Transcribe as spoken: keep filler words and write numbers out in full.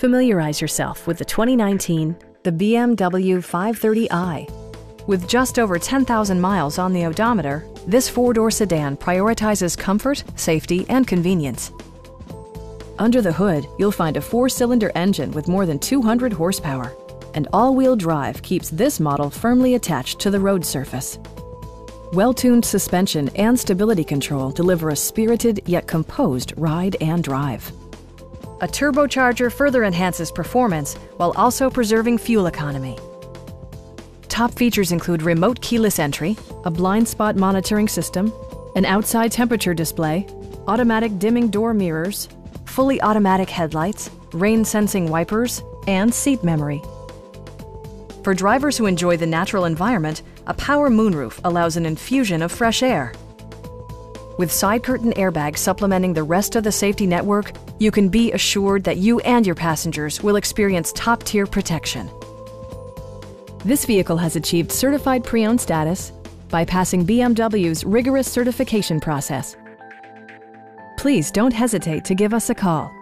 Familiarize yourself with the twenty nineteen the B M W five thirty i. With just over ten thousand miles on the odometer, this four-door sedan prioritizes comfort, safety, and convenience. Under the hood, you'll find a four-cylinder engine with more than two hundred horsepower, and all-wheel drive keeps this model firmly attached to the road surface. Well-tuned suspension and stability control deliver a spirited yet composed ride and drive. A turbocharger further enhances performance while also preserving fuel economy. Top features include remote keyless entry, a blind spot monitoring system, an outside temperature display, automatic dimming door mirrors, fully automatic headlights, rain-sensing wipers, and seat memory. For drivers who enjoy the natural environment, a power moonroof allows an infusion of fresh air. With side curtain airbags supplementing the rest of the safety network, you can be assured that you and your passengers will experience top-tier protection. This vehicle has achieved certified pre-owned status by passing B M W's rigorous certification process. Please don't hesitate to give us a call.